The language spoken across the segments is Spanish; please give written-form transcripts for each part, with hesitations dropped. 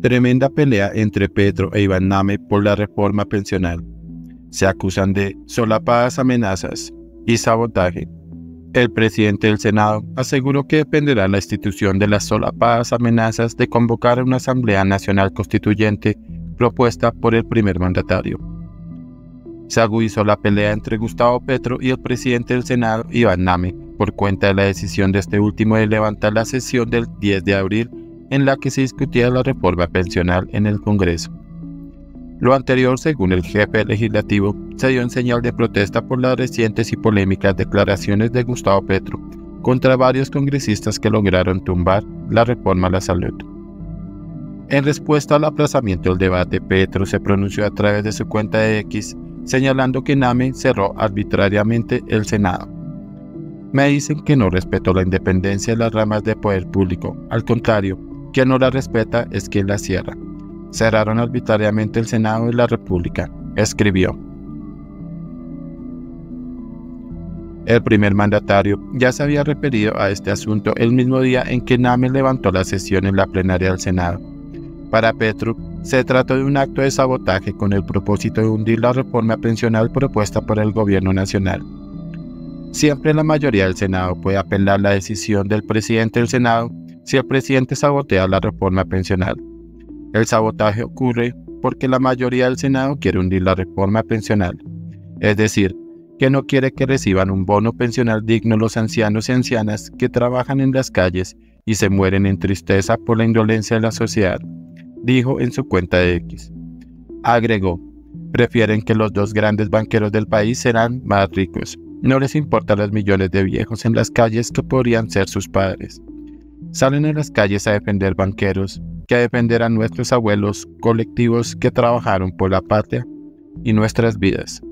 Tremenda pelea entre Petro e Iván Name por la reforma pensional. Se acusan de solapadas amenazas y sabotaje. El presidente del Senado aseguró que dependerá la institución de las solapadas amenazas de convocar a una Asamblea Nacional Constituyente propuesta por el primer mandatario. Se agudizó la pelea entre Gustavo Petro y el presidente del Senado, Iván Name, por cuenta de la decisión de este último de levantar la sesión del 10 de abril en la que se discutía la reforma pensional en el Congreso. Lo anterior, según el jefe legislativo, se dio en señal de protesta por las recientes y polémicas declaraciones de Gustavo Petro contra varios congresistas que lograron tumbar la reforma a la salud. En respuesta al aplazamiento del debate, Petro se pronunció a través de su cuenta de X, señalando que Name cerró arbitrariamente el Senado. Me dicen que no respetó la independencia de las ramas de poder público, al contrario, quien no la respeta es quien la cierra. Cerraron arbitrariamente el Senado de la República, escribió. El primer mandatario ya se había referido a este asunto el mismo día en que Name levantó la sesión en la plenaria del Senado. Para Petro, se trató de un acto de sabotaje con el propósito de hundir la reforma pensional propuesta por el gobierno nacional. Siempre la mayoría del Senado puede apelar la decisión del presidente del Senado si el presidente sabotea la reforma pensional. El sabotaje ocurre porque la mayoría del Senado quiere hundir la reforma pensional, es decir, que no quiere que reciban un bono pensional digno los ancianos y ancianas que trabajan en las calles y se mueren en tristeza por la indolencia de la sociedad, dijo en su cuenta de X. Agregó, prefieren que los dos grandes banqueros del país serán más ricos, no les importan los millones de viejos en las calles que podrían ser sus padres. Salen a las calles a defender banqueros, que defenderán nuestros abuelos colectivos que trabajaron por la patria y nuestras vidas.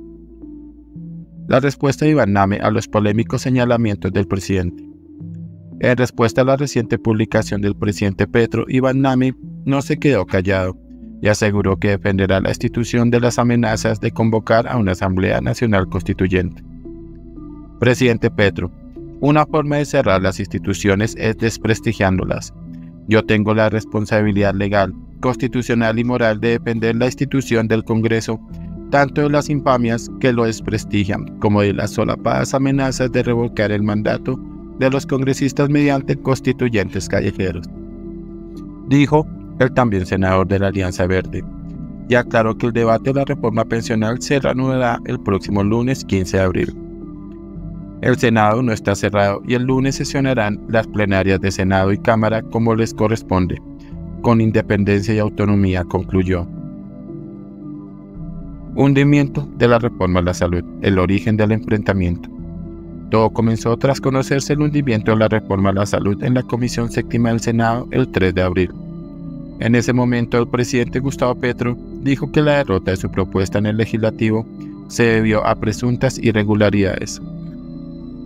La respuesta de Iván Name a los polémicos señalamientos del presidente. En respuesta a la reciente publicación del presidente Petro, Iván Name no se quedó callado y aseguró que defenderá la institución de las amenazas de convocar a una Asamblea Nacional Constituyente. Presidente Petro, una forma de cerrar las instituciones es desprestigiándolas. Yo tengo la responsabilidad legal, constitucional y moral de defender la institución del Congreso, tanto de las infamias que lo desprestigian, como de las solapadas amenazas de revocar el mandato de los congresistas mediante constituyentes callejeros, dijo el también senador de la Alianza Verde, y aclaró que el debate de la reforma pensional se reanudará el próximo lunes 15 de abril. El Senado no está cerrado y el lunes sesionarán las plenarias de Senado y Cámara como les corresponde, con independencia y autonomía, concluyó. Hundimiento de la reforma a la salud, el origen del enfrentamiento. Todo comenzó tras conocerse el hundimiento de la reforma a la salud en la Comisión Séptima del Senado el 3 de abril. En ese momento, el presidente Gustavo Petro dijo que la derrota de su propuesta en el legislativo se debió a presuntas irregularidades.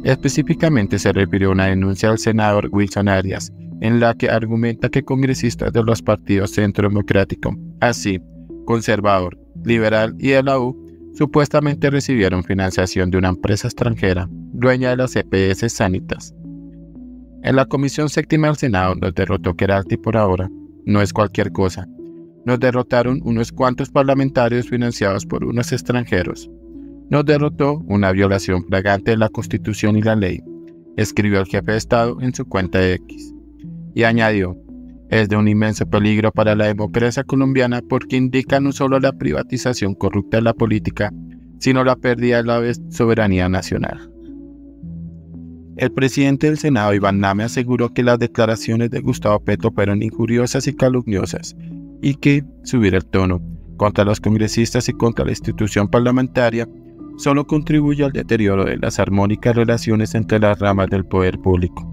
Específicamente se refirió a una denuncia del senador Wilson Arias, en la que argumenta que congresistas de los partidos Centro Democrático, así Conservador, Liberal y de la U, supuestamente recibieron financiación de una empresa extranjera, dueña de las EPS Sanitas. En la Comisión Séptima del Senado nos derrotó Keralty por ahora, no es cualquier cosa. Nos derrotaron unos cuantos parlamentarios financiados por unos extranjeros. Nos derrotó una violación flagrante de la Constitución y la ley, escribió el jefe de Estado en su cuenta de X. Y añadió, es de un inmenso peligro para la democracia colombiana porque indica no solo la privatización corrupta de la política, sino la pérdida de la soberanía nacional. El presidente del Senado, Iván Name, aseguró que las declaraciones de Gustavo Petro fueron injuriosas y calumniosas, y que subir el tono contra los congresistas y contra la institución parlamentaria solo contribuye al deterioro de las armónicas relaciones entre las ramas del poder público.